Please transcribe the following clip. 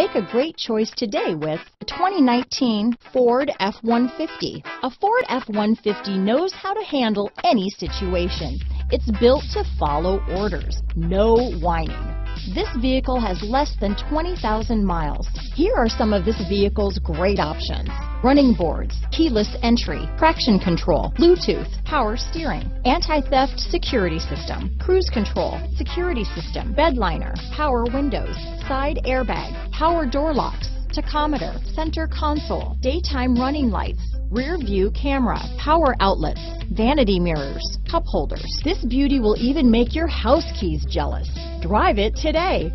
Make a great choice today with the 2019 Ford F-150. A Ford F-150 knows how to handle any situation. It's built to follow orders, no whining. This vehicle has less than 20,000 miles. Here are some of this vehicle's great options: running boards, keyless entry, traction control, Bluetooth, power steering, anti-theft security system, cruise control, security system, bed liner, power windows, side airbag, power door locks, tachometer, center console, daytime running lights, rear view camera, power outlets, vanity mirrors, cup holders. This beauty will even make your house keys jealous. Drive it today.